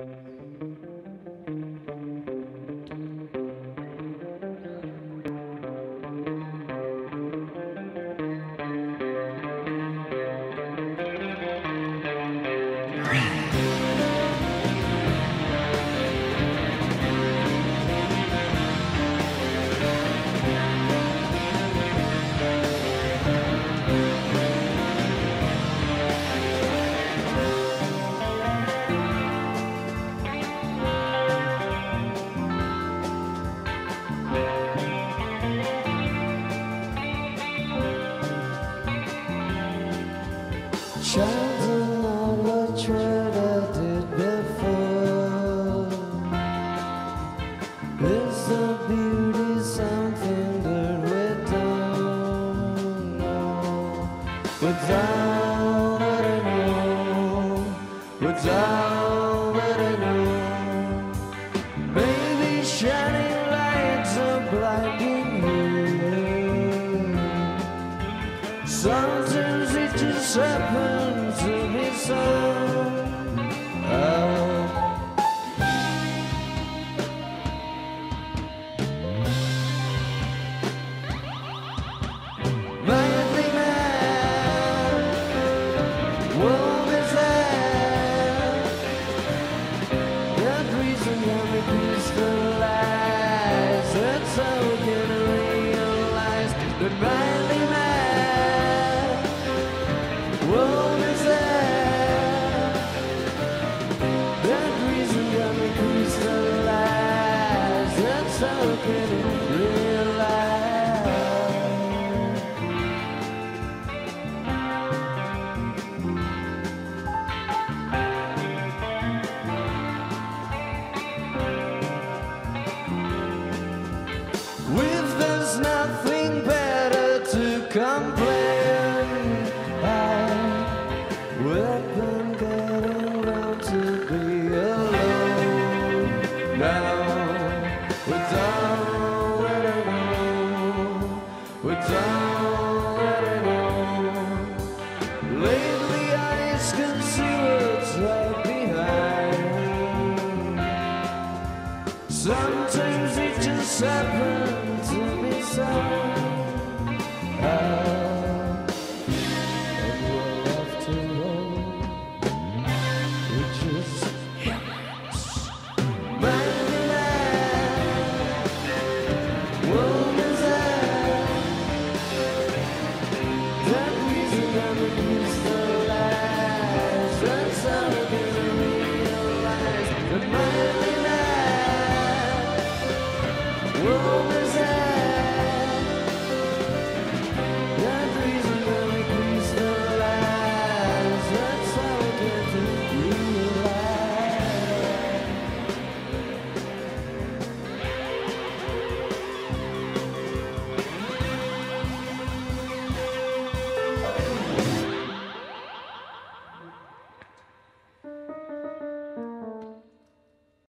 Children are not what I did before. Is the beauty something that we don't know? Without what I know, without what I know, baby, shining lights are blinding me. Sometimes it just happens. Sometimes it just happens.